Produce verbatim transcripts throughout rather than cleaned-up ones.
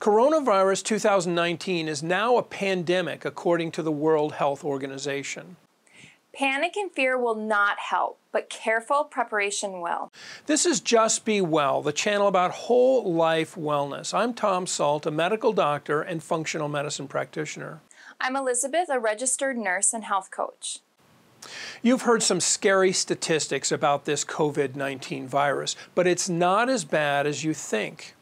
Coronavirus two thousand nineteen is now a pandemic, according to the World Health Organization. Panic and fear will not help, but careful preparation will. This is Just Be Well, the channel about whole life wellness. I'm Tom Sult, a medical doctor and functional medicine practitioner. I'm Elizabeth, a registered nurse and health coach. You've heard some scary statistics about this COVID nineteen virus, but it's not as bad as you think.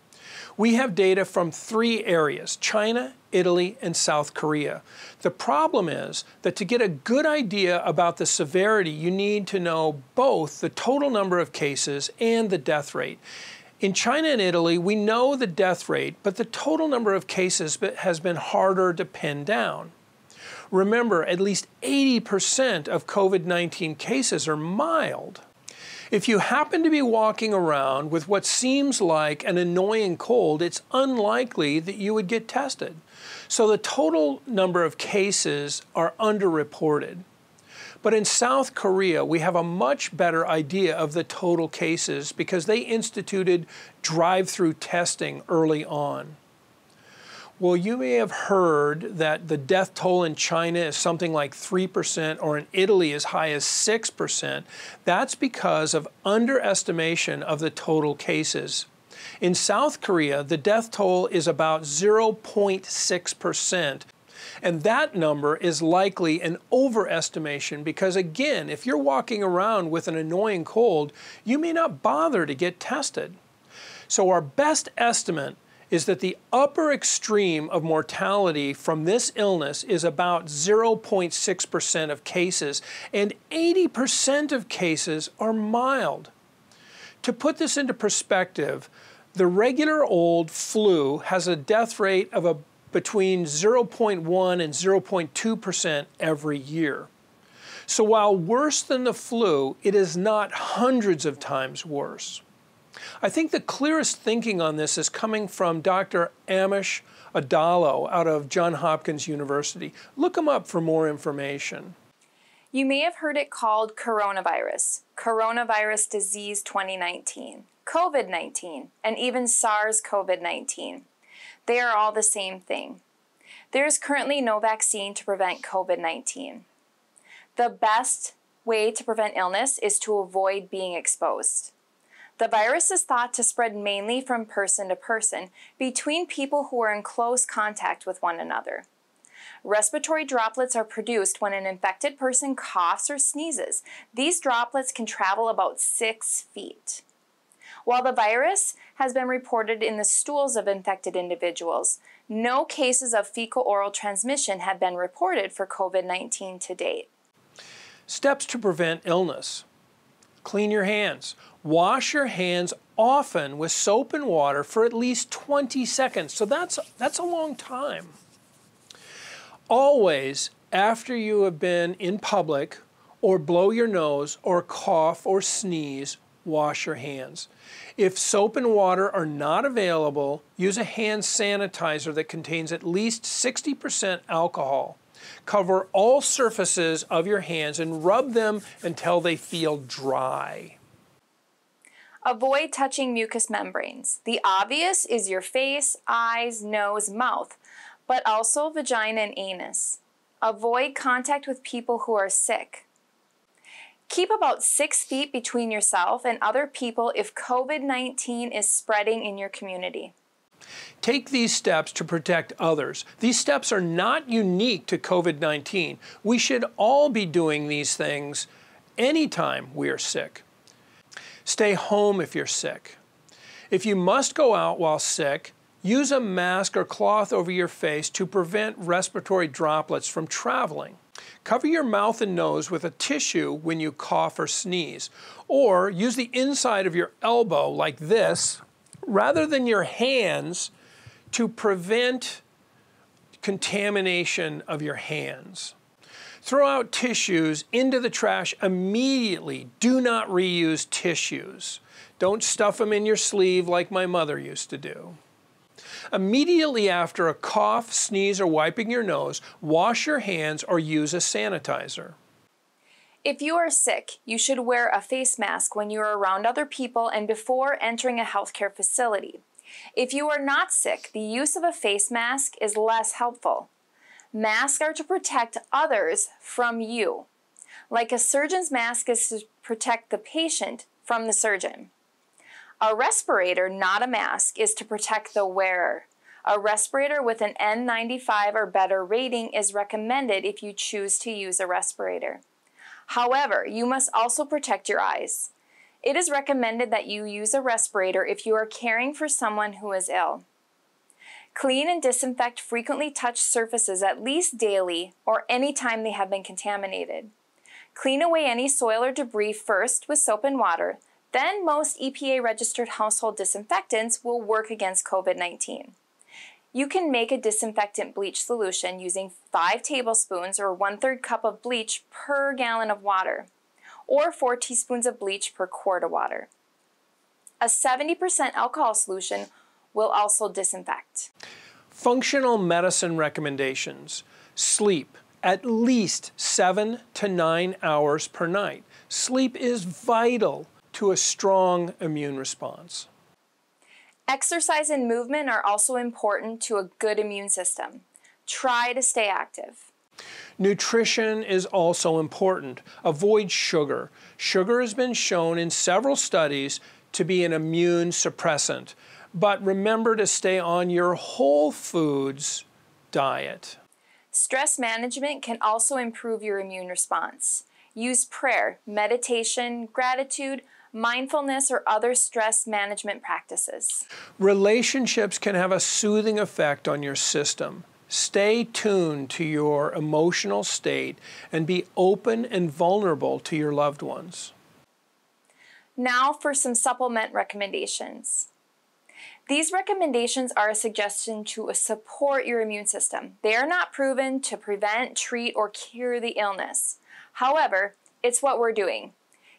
We have data from three areas: China, Italy, and South Korea. The problem is that to get a good idea about the severity, you need to know both the total number of cases and the death rate. In China and Italy, we know the death rate, but the total number of cases has been harder to pin down. Remember, at least eighty percent of COVID nineteen cases are mild. If you happen to be walking around with what seems like an annoying cold, it's unlikely that you would get tested. So the total number of cases are underreported. But in South Korea, we have a much better idea of the total cases because they instituted drive-through testing early on. Well, you may have heard that the death toll in China is something like three percent, or in Italy as high as six percent. That's because of underestimation of the total cases. In South Korea, the death toll is about zero point six percent. And that number is likely an overestimation because, again, if you're walking around with an annoying cold, you may not bother to get tested. So our best estimate is that the upper extreme of mortality from this illness is about zero point six percent of cases, and eighty percent of cases are mild. To put this into perspective, the regular old flu has a death rate of a, between zero point one and zero point two percent every year. So while worse than the flu, it is not hundreds of times worse. I think the clearest thinking on this is coming from Doctor Amesh Adalja out of Johns Hopkins University. Look him up for more information. You may have heard it called coronavirus, coronavirus disease twenty nineteen, COVID nineteen, and even SARS COVID nineteen. They are all the same thing. There is currently no vaccine to prevent COVID nineteen. The best way to prevent illness is to avoid being exposed. The virus is thought to spread mainly from person to person between people who are in close contact with one another. Respiratory droplets are produced when an infected person coughs or sneezes. These droplets can travel about six feet. While the virus has been reported in the stools of infected individuals, no cases of fecal-oral transmission have been reported for COVID nineteen to date. Steps to prevent illness. Clean your hands. Wash your hands often with soap and water for at least twenty seconds. So that's, that's a long time. Always, after you have been in public or blow your nose or cough or sneeze, wash your hands. If soap and water are not available, use a hand sanitizer that contains at least sixty percent alcohol. Cover all surfaces of your hands and rub them until they feel dry. Avoid touching mucous membranes. The obvious is your face, eyes, nose, mouth, but also vagina and anus. Avoid contact with people who are sick. Keep about six feet between yourself and other people if COVID nineteen is spreading in your community. Take these steps to protect others. These steps are not unique to COVID nineteen. We should all be doing these things anytime we are sick. Stay home if you're sick. If you must go out while sick, use a mask or cloth over your face to prevent respiratory droplets from traveling. Cover your mouth and nose with a tissue when you cough or sneeze, or use the inside of your elbow like this, rather than your hands, to prevent contamination of your hands. Throw out tissues into the trash immediately. Do not reuse tissues. Don't stuff them in your sleeve like my mother used to do. Immediately after a cough, sneeze, or wiping your nose, wash your hands or use a sanitizer. If you are sick, you should wear a face mask when you are around other people and before entering a healthcare facility. If you are not sick, the use of a face mask is less helpful. Masks are to protect others from you, like a surgeon's mask is to protect the patient from the surgeon. A respirator, not a mask, is to protect the wearer. A respirator with an N ninety-five or better rating is recommended if you choose to use a respirator. However, you must also protect your eyes. It is recommended that you use a respirator if you are caring for someone who is ill. Clean and disinfect frequently touched surfaces at least daily or any time they have been contaminated. Clean away any soil or debris first with soap and water, then most E P A-registered household disinfectants will work against COVID nineteen. You can make a disinfectant bleach solution using five tablespoons or one third cup of bleach per gallon of water, or four teaspoons of bleach per quart of water. A seventy percent alcohol solution will also disinfect. Functional medicine recommendations. Sleep at least seven to nine hours per night. Sleep is vital to a strong immune response. Exercise and movement are also important to a good immune system. Try to stay active. Nutrition is also important. Avoid sugar. Sugar has been shown in several studies to be an immune suppressant, but remember to stay on your whole foods diet. Stress management can also improve your immune response. Use prayer, meditation, gratitude, mindfulness, or other stress management practices. Relationships can have a soothing effect on your system. Stay tuned to your emotional state and be open and vulnerable to your loved ones. Now for some supplement recommendations. These recommendations are a suggestion to support your immune system. They are not proven to prevent, treat, or cure the illness. However, it's what we're doing.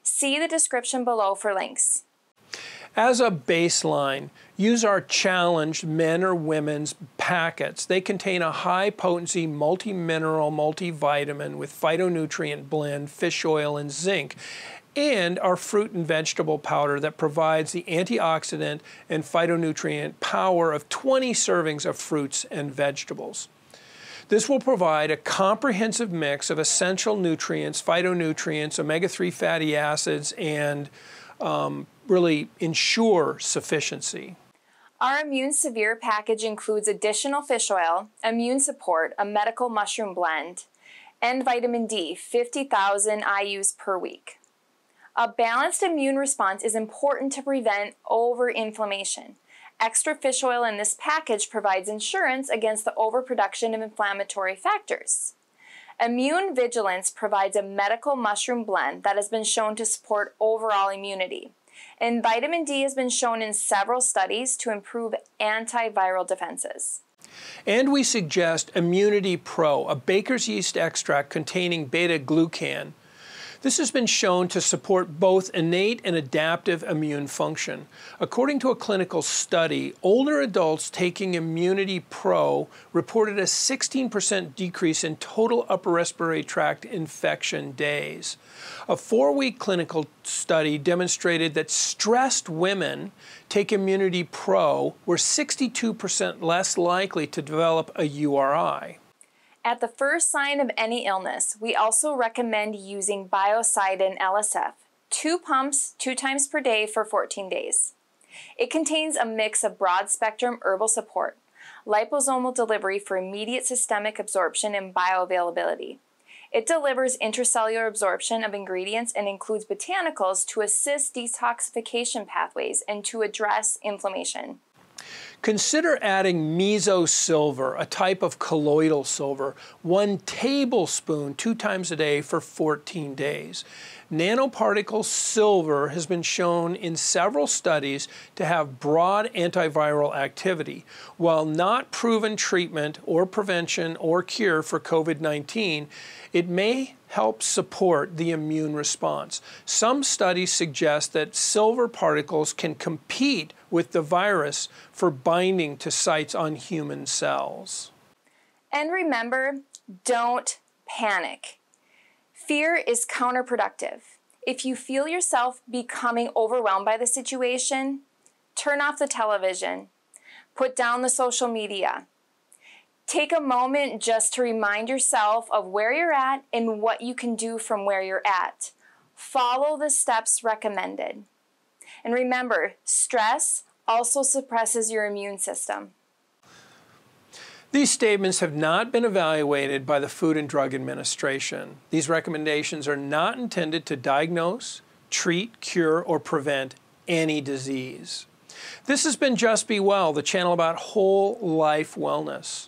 See the description below for links. As a baseline, use our challenged men or women's packets. They contain a high-potency multi-mineral, multivitamin with phytonutrient blend, fish oil, and zinc, and our fruit and vegetable powder that provides the antioxidant and phytonutrient power of twenty servings of fruits and vegetables. This will provide a comprehensive mix of essential nutrients, phytonutrients, omega three fatty acids, and um, really ensure sufficiency. Our Immune Severe package includes additional fish oil, immune support, a medical mushroom blend, and vitamin D, fifty thousand I U's per week. A balanced immune response is important to prevent overinflammation. Extra fish oil in this package provides insurance against the overproduction of inflammatory factors. Immune Vigilance provides a medical mushroom blend that has been shown to support overall immunity. And vitamin D has been shown in several studies to improve antiviral defenses. And we suggest Immunity Pro, a baker's yeast extract containing beta-glucan. This has been shown to support both innate and adaptive immune function. According to a clinical study, older adults taking Immunity Pro reported a sixteen percent decrease in total upper respiratory tract infection days. A four week clinical study demonstrated that stressed women take Immunity Pro were sixty-two percent less likely to develop a U R I. At the first sign of any illness, we also recommend using Biocidin L S F, two pumps, two times per day for fourteen days. It contains a mix of broad-spectrum herbal support, liposomal delivery for immediate systemic absorption and bioavailability. It delivers intracellular absorption of ingredients and includes botanicals to assist detoxification pathways and to address inflammation. Consider adding mesosilver, a type of colloidal silver, one tablespoon two times a day for fourteen days. Nanoparticle silver has been shown in several studies to have broad antiviral activity. While not proven treatment or prevention or cure for COVID nineteen, it may help support the immune response. Some studies suggest that silver particles can compete with the virus for binding to sites on human cells. And remember, don't panic. Fear is counterproductive. If you feel yourself becoming overwhelmed by the situation, turn off the television, Put down the social media. Take a moment just to remind yourself of where you're at and what you can do from where you're at. Follow the steps recommended. And remember, stress also suppresses your immune system. These statements have not been evaluated by the Food and Drug Administration. These recommendations are not intended to diagnose, treat, cure, or prevent any disease. This has been Just Be Well, the channel about whole life wellness.